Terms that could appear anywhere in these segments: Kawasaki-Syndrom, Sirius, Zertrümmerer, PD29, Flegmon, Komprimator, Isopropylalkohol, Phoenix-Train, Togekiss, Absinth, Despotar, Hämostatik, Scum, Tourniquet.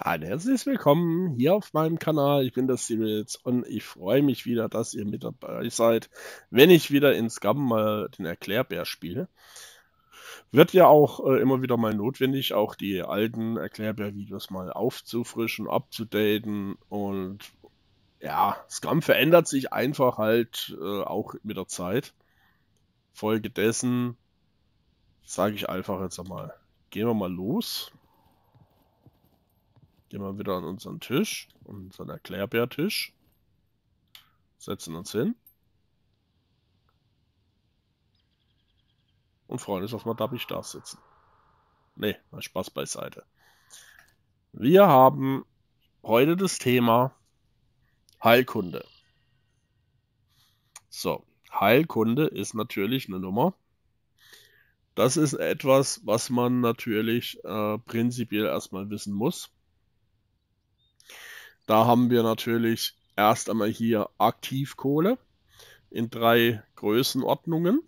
Hallo, herzlich willkommen hier auf meinem Kanal. Ich bin der Sirius und ich freue mich wieder, dass ihr mit dabei seid, wenn ich wieder in Scum mal den Erklärbär spiele. Wird ja auch immer wieder mal notwendig, auch die alten Erklärbär-Videos mal aufzufrischen, abzudaten, und ja, Scum verändert sich einfach halt auch mit der Zeit. Folgedessen sage ich einfach jetzt einmal, gehen wir mal los. Gehen wir wieder an unseren Tisch, unseren Erklärbär-Tisch. Setzen uns hin. Und freuen uns auf mal, darf ich da sitzen. Nee, mal Spaß beiseite. Wir haben heute das Thema Heilkunde. So, Heilkunde ist natürlich eine Nummer. Das ist etwas, was man natürlich prinzipiell erstmal wissen muss. Da haben wir natürlich erst einmal hier Aktivkohle in 3 Größenordnungen.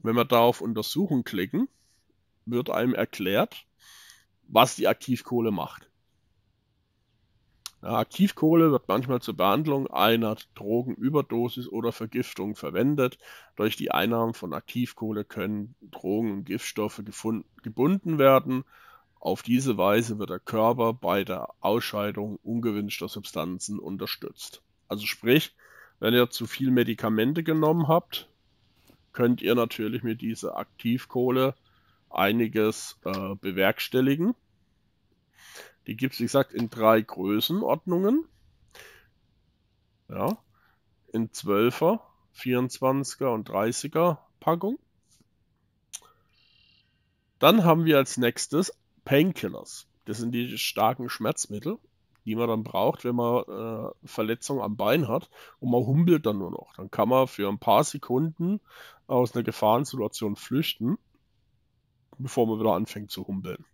Wenn wir da auf Untersuchen klicken, wird einem erklärt, was die Aktivkohle macht. Ja, Aktivkohle wird manchmal zur Behandlung einer Drogenüberdosis oder Vergiftung verwendet. Durch die Einnahme von Aktivkohle können Drogen und Giftstoffe gebunden werden. Auf diese Weise wird der Körper bei der Ausscheidung ungewünschter Substanzen unterstützt. Also sprich, wenn ihr zu viel Medikamente genommen habt, könnt ihr natürlich mit dieser Aktivkohle einiges bewerkstelligen. Die gibt es, wie gesagt, in 3 Größenordnungen. Ja, in 12er, 24er und 30er Packung. Dann haben wir als nächstes Painkillers, das sind die starken Schmerzmittel, die man dann braucht, wenn man Verletzung am Bein hat und man humpelt dann nur noch. Dann kann man für ein paar Sekunden aus einer Gefahrensituation flüchten, bevor man wieder anfängt zu humpeln.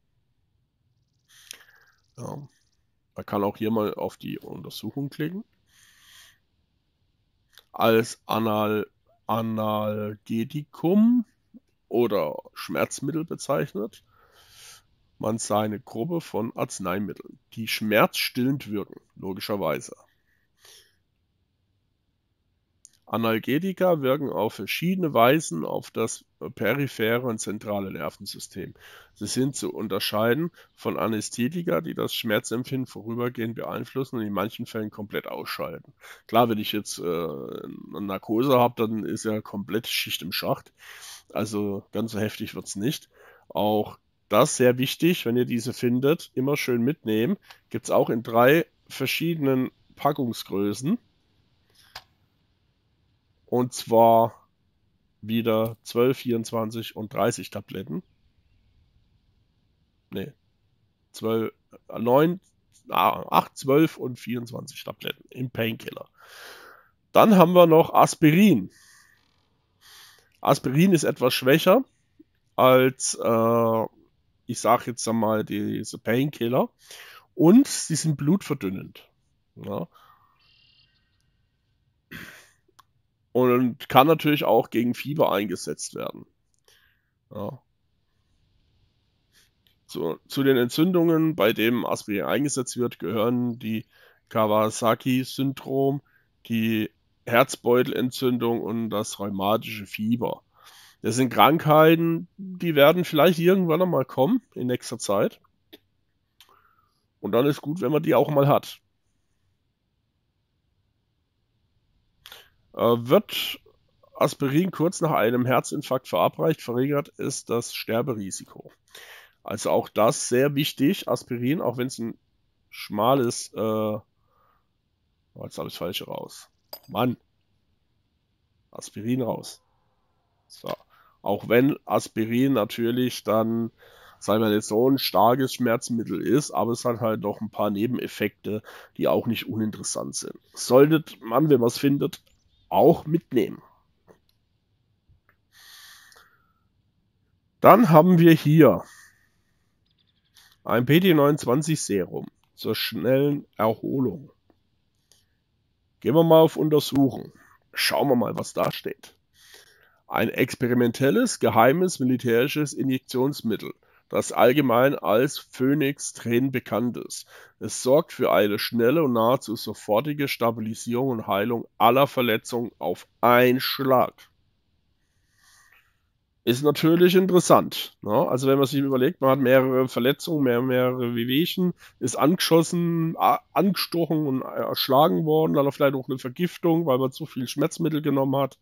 Ja. Man kann auch hier mal auf die Untersuchung klicken. Als Analgetikum oder Schmerzmittel bezeichnet man seine Gruppe von Arzneimitteln, die schmerzstillend wirken, logischerweise. Analgetika wirken auf verschiedene Weisen auf das periphere und zentrale Nervensystem. Sie sind zu unterscheiden von Anästhetika, die das Schmerzempfinden vorübergehend beeinflussen und in manchen Fällen komplett ausschalten. Klar, wenn ich jetzt eine Narkose habe, dann ist ja komplett Schicht im Schacht. Also ganz so heftig wird es nicht. Auch das ist sehr wichtig, wenn ihr diese findet, immer schön mitnehmen. Gibt es auch in 3 verschiedenen Packungsgrößen. Und zwar wieder 12, 24 und 30 Tabletten. Ne, 8, 12 und 24 Tabletten im Painkiller. Dann haben wir noch Aspirin. Aspirin ist etwas schwächer als ich sage jetzt einmal diese Painkiller, und sie sind blutverdünnend. Ja. Und kann natürlich auch gegen Fieber eingesetzt werden. Ja. So, zu den Entzündungen, bei denen Aspirin eingesetzt wird, gehören die Kawasaki-Syndrom, die Herzbeutelentzündung und das rheumatische Fieber. Das sind Krankheiten, die werden vielleicht irgendwann einmal kommen, in nächster Zeit. Und dann ist gut, wenn man die auch mal hat. Wird Aspirin kurz nach einem Herzinfarkt verabreicht, verringert es das Sterberisiko. Also auch das sehr wichtig. Aspirin, auch wenn es ein schmales... jetzt habe ich das Falsche raus. Mann. Aspirin raus. So. Auch wenn Aspirin natürlich dann, sagen wir jetzt, so ein starkes Schmerzmittel ist, aber es hat halt noch ein paar Nebeneffekte, die auch nicht uninteressant sind. Sollte man, wenn man es findet, auch mitnehmen. Dann haben wir hier ein PD29 Serum zur schnellen Erholung. Gehen wir mal auf Untersuchen. Schauen wir mal, was da steht. Ein experimentelles, geheimes, militärisches Injektionsmittel, das allgemein als Phoenix-Train bekannt ist. Es sorgt für eine schnelle und nahezu sofortige Stabilisierung und Heilung aller Verletzungen auf einen Schlag. Ist natürlich interessant, ne? Also wenn man sich überlegt, man hat mehrere Verletzungen, mehrere Wehwehchen, ist angeschossen, angestochen und erschlagen worden, dann vielleicht auch eine Vergiftung, weil man zu viel Schmerzmittel genommen hat,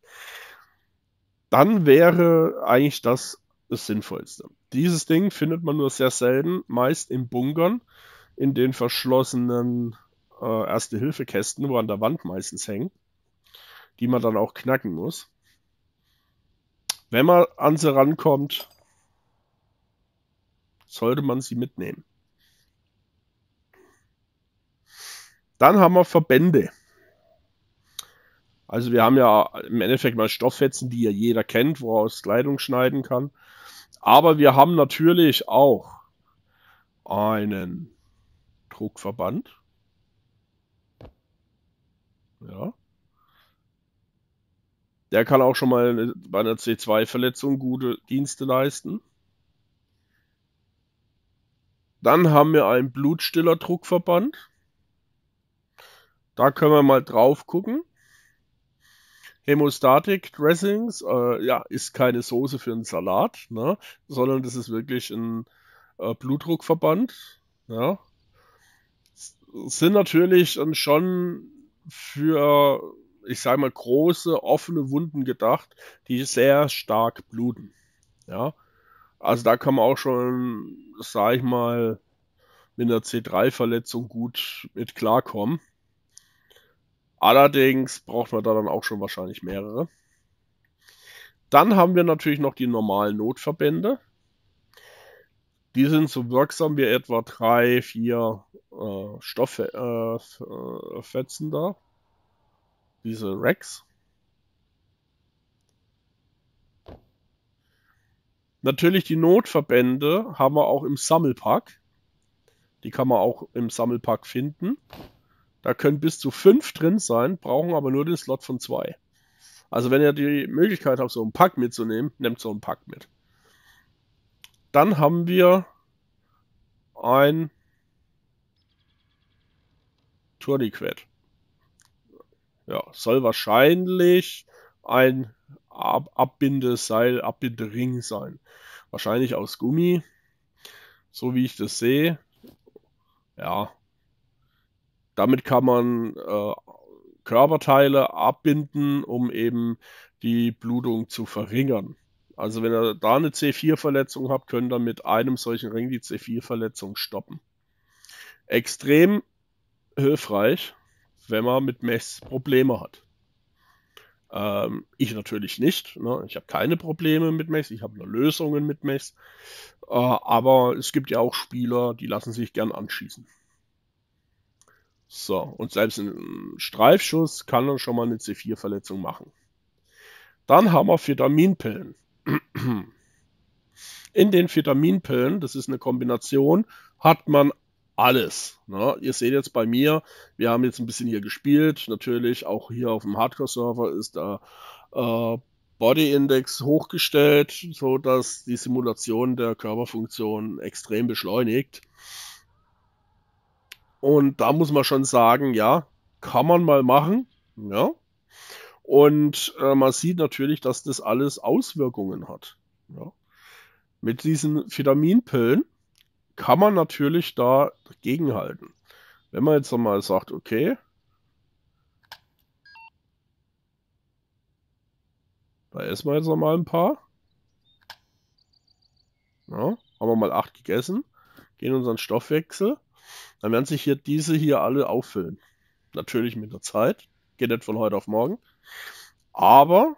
dann wäre eigentlich das Sinnvollste. Dieses Ding findet man nur sehr selten, meist in Bunkern, in den verschlossenen Erste-Hilfe-Kästen, wo an der Wand meistens hängen, die man dann auch knacken muss. Wenn man an sie rankommt, sollte man sie mitnehmen. Dann haben wir Verbände. Also wir haben ja im Endeffekt mal Stofffetzen, die ja jeder kennt, woraus Kleidung schneiden kann. Aber wir haben natürlich auch einen Druckverband. Ja. Der kann auch schon mal bei einer C2-Verletzung gute Dienste leisten. Dann haben wir einen Blutstiller-Druckverband. Da können wir mal drauf gucken. Hämostatik Dressings, ja, ist keine Soße für einen Salat, ne, sondern das ist wirklich ein Blutdruckverband. Ja. Sind natürlich dann schon für, ich sage mal, große, offene Wunden gedacht, die sehr stark bluten. Ja? Also da kann man auch schon, sage ich mal, mit einer C3-Verletzung gut mit klarkommen. Allerdings braucht man da dann auch schon wahrscheinlich mehrere. Dann haben wir natürlich noch die normalen Notverbände. Die sind so wirksam wie etwa 3, 4 Stofffetzen da. Diese Racks. Natürlich die Notverbände haben wir auch im Sammelpack. Die kann man auch im Sammelpack finden. Da können bis zu 5 drin sein, brauchen aber nur den Slot von 2. Also wenn ihr die Möglichkeit habt, so einen Pack mitzunehmen, nehmt so einen Pack mit. Dann haben wir ein Tourniquet. Ja, soll wahrscheinlich ein Abbindeseil, Abbindering sein. Wahrscheinlich aus Gummi, so wie ich das sehe. Ja, damit kann man Körperteile abbinden, um eben die Blutung zu verringern. Also wenn ihr da eine C4-Verletzung habt, könnt ihr mit einem solchen Ring die C4-Verletzung stoppen. Extrem hilfreich, wenn man mit Mess Probleme hat. Ich natürlich nicht, ne? Ich habe keine Probleme mit Mess, ich habe nur Lösungen mit Mess, aber es gibt ja auch Spieler, die lassen sich gern anschießen. So, und selbst ein Streifschuss kann dann schon mal eine C4-Verletzung machen. Dann haben wir Vitaminpillen. In den Vitaminpillen, das ist eine Kombination, hat man alles. Ne? Ihr seht jetzt bei mir, wir haben jetzt ein bisschen hier gespielt. Natürlich auch hier auf dem Hardcore-Server ist der Body-Index hochgestellt, sodass die Simulation der Körperfunktion extrem beschleunigt. Und da muss man schon sagen, ja, kann man mal machen. Ja. Und man sieht natürlich, dass das alles Auswirkungen hat. Ja. Mit diesen Vitaminpillen kann man natürlich da dagegenhalten. Wenn man jetzt nochmal sagt, okay, da essen wir jetzt nochmal ein paar. Ja, haben wir mal 8 gegessen, gehen unseren Stoffwechsel, dann werden sich hier diese hier alle auffüllen. Natürlich mit der Zeit, geht nicht von heute auf morgen. Aber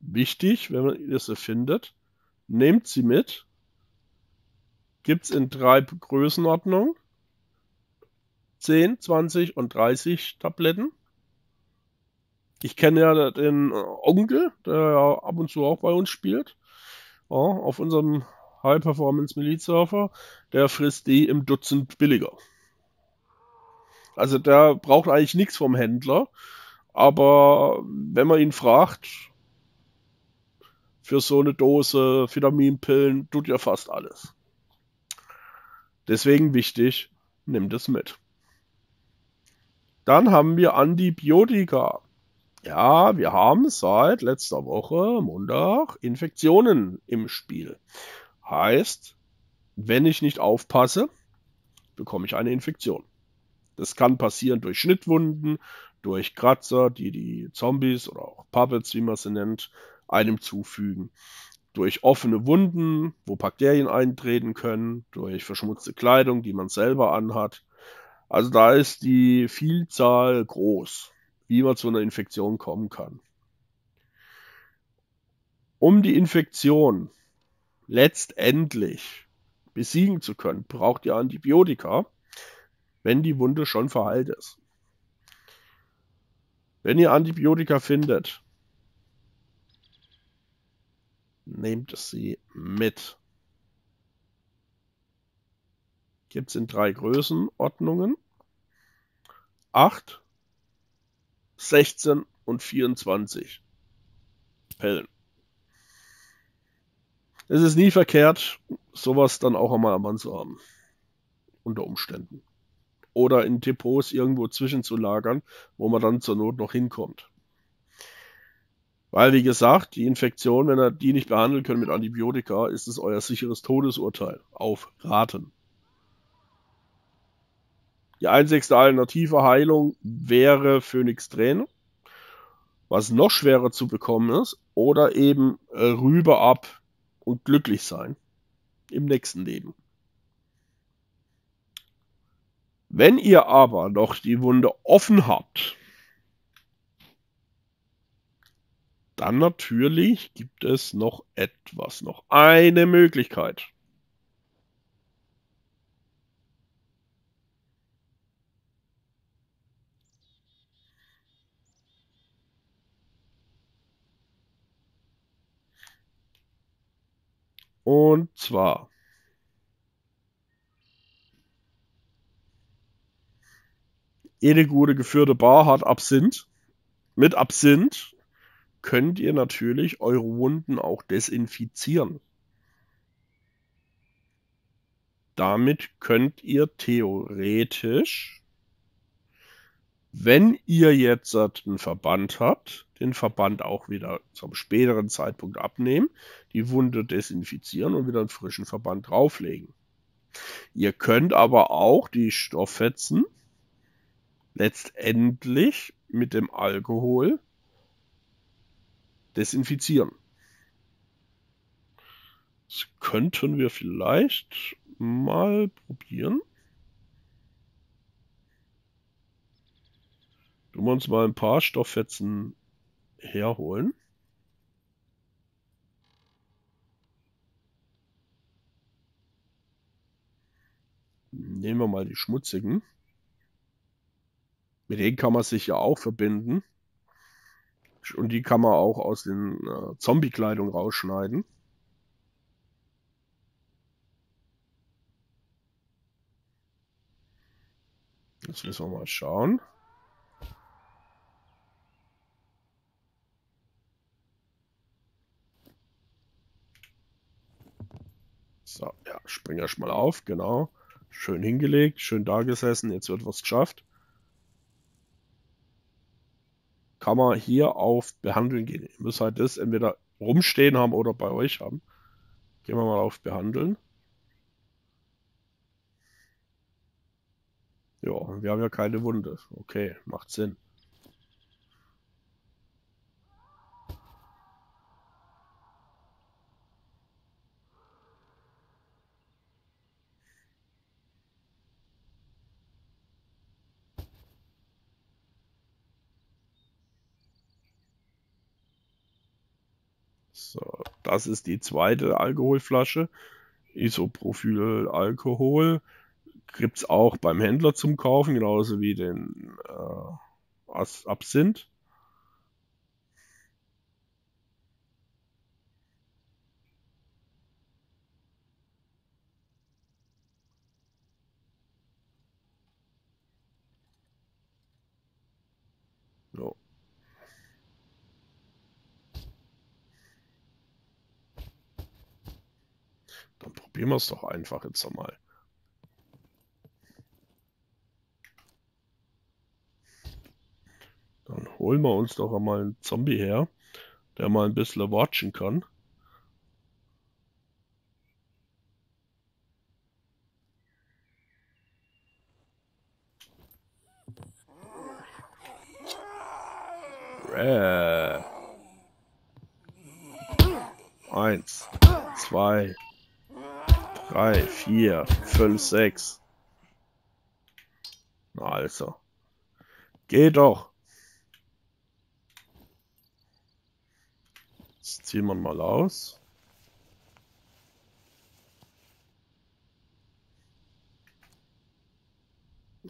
wichtig, wenn man diese findet, nehmt sie mit. Gibt es in 3 Größenordnungen, 10, 20 und 30 Tabletten. Ich kenne ja den Onkel, der ja ab und zu auch bei uns spielt, ja, auf unserem High-Performance-Miliz-Surfer, der frisst die im Dutzend billiger. Also der braucht eigentlich nichts vom Händler, aber wenn man ihn fragt, für so eine Dose Vitaminpillen tut ja fast alles. Deswegen wichtig, nimm das mit. Dann haben wir Antibiotika. Ja, wir haben seit letzter Woche, Montag, Infektionen im Spiel. Heißt, wenn ich nicht aufpasse, bekomme ich eine Infektion. Das kann passieren durch Schnittwunden, durch Kratzer, die Zombies oder auch Puppets, wie man sie nennt, einem zufügen. Durch offene Wunden, wo Bakterien eintreten können, durch verschmutzte Kleidung, die man selber anhat. Also da ist die Vielzahl groß, wie man zu einer Infektion kommen kann. Um die Infektion letztendlich besiegen zu können, braucht ihr Antibiotika, wenn die Wunde schon verheilt ist. Wenn ihr Antibiotika findet, nehmt sie mit. Gibt es in 3 Größenordnungen. 8, 16 und 24 Pillen. Es ist nie verkehrt, sowas dann auch einmal am Mann zu haben. Unter Umständen. Oder in Depots irgendwo zwischenzulagern, wo man dann zur Not noch hinkommt. Weil, wie gesagt, die Infektion, wenn ihr die nicht behandeln könnt mit Antibiotika, ist es euer sicheres Todesurteil. Auf Raten. Die einzigste alternative Heilung wäre Phoenix-Train, was noch schwerer zu bekommen ist, oder eben rüber ab und glücklich sein im nächsten Leben. Wenn ihr aber noch die Wunde offen habt, dann natürlich gibt es noch etwas, noch eine Möglichkeit. Und zwar jede gute geführte Bar hat Absinth. Mit Absinth könnt ihr natürlich eure Wunden auch desinfizieren. Damit könnt ihr theoretisch, wenn ihr jetzt einen Verband habt, den Verband auch wieder zum späteren Zeitpunkt abnehmen, die Wunde desinfizieren und wieder einen frischen Verband drauflegen. Ihr könnt aber auch die Stofffetzen letztendlich mit dem Alkohol desinfizieren. Das könnten wir vielleicht mal probieren. Tun wir uns mal ein paar Stofffetzen herholen. Nehmen wir mal die schmutzigen. Mit denen kann man sich ja auch verbinden. Und die kann man auch aus den Zombie-Kleidung rausschneiden. Jetzt müssen wir mal schauen. So, ja, spring erst mal auf, genau. Schön hingelegt, schön da gesessen, jetzt wird was geschafft. Kann man hier auf Behandeln gehen. Ihr müsst halt das entweder rumstehen haben oder bei euch haben. Gehen wir mal auf Behandeln. Ja, wir haben ja keine Wunde. Okay, macht Sinn. So, das ist die zweite Alkoholflasche. Isopropylalkohol gibt es auch beim Händler zum Kaufen, genauso wie den Absinth. So. Probieren wir es doch einfach jetzt nochmal. Dann holen wir uns doch einmal einen Zombie her, der mal ein bisschen watschen kann. Eins, zwei, drei, vier, fünf, sechs. Na also. Geh doch. Jetzt ziehen wir mal aus.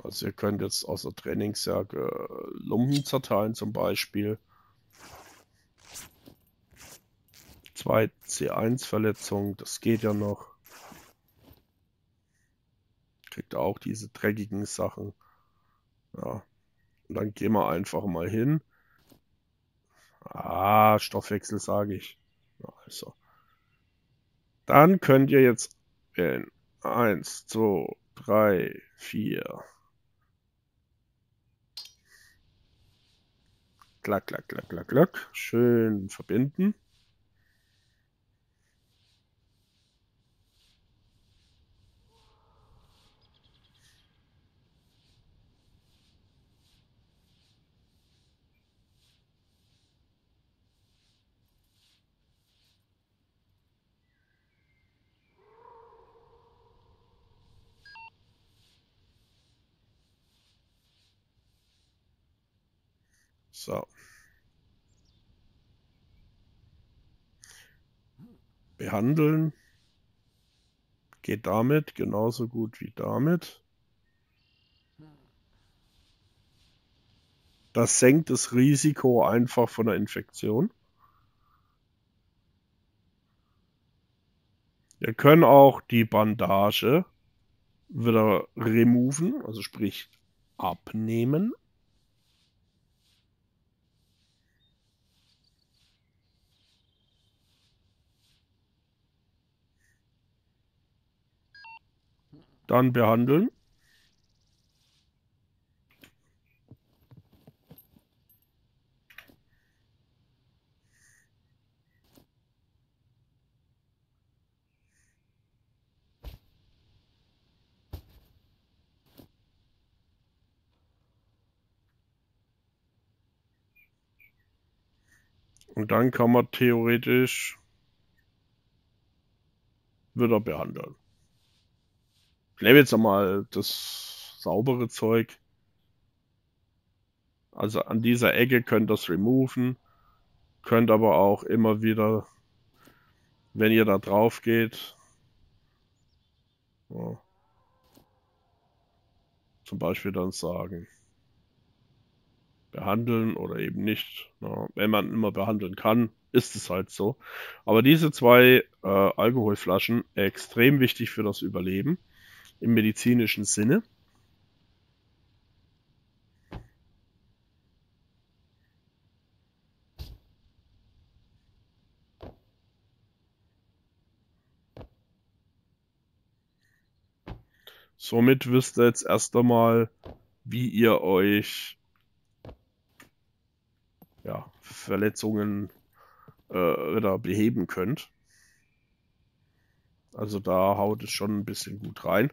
Also ihr könnt jetzt aus der Trainingsjacke Lumpen zerteilen, zum Beispiel. 2 C1-Verletzungen, das geht ja noch. Kriegt auch diese dreckigen Sachen. Ja. Und dann gehen wir einfach mal hin. Ah, Stoffwechsel sage ich. Also. Dann könnt ihr jetzt in 1, 2, 3, 4... Klack, klack, klack, klack, klack. Schön verbinden. So. Behandeln geht damit genauso gut wie damit. Das senkt das Risiko einfach von der Infektion. Wir können auch die Bandage wieder removen, also sprich abnehmen. Dann behandeln. Und dann kann man theoretisch wieder behandeln. Ich nehme jetzt einmal das saubere Zeug. Also an dieser Ecke könnt ihr das removen. Könnt aber auch immer wieder, wenn ihr da drauf geht, ja, zum Beispiel dann sagen, behandeln oder eben nicht. Ja, wenn man immer behandeln kann, ist es halt so. Aber diese zwei Alkoholflaschen extrem wichtig für das Überleben. Im medizinischen Sinne. Somit wisst ihr jetzt erst einmal, wie ihr euch ja, Verletzungen wieder beheben könnt. Also da haut es schon ein bisschen gut rein.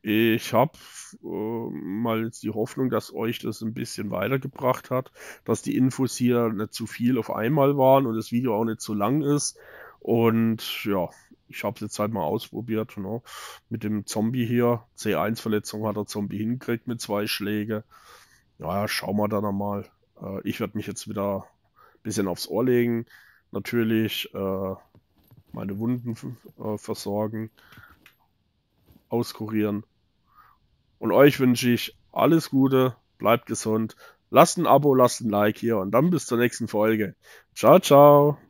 Ich habe mal jetzt die Hoffnung, dass euch das ein bisschen weitergebracht hat, dass die Infos hier nicht zu viel auf einmal waren und das Video auch nicht zu lang ist. Und ja, ich habe es jetzt halt mal ausprobiert, ne? Mit dem Zombie hier. C1-Verletzung hat der Zombie hingekriegt mit 2 Schlägen. Naja, schauen wir dann einmal. Ich werde mich jetzt wieder ein bisschen aufs Ohr legen. Natürlich meine Wunden versorgen, auskurieren. Und euch wünsche ich alles Gute, bleibt gesund, lasst ein Abo, lasst ein Like hier und dann bis zur nächsten Folge. Ciao, ciao!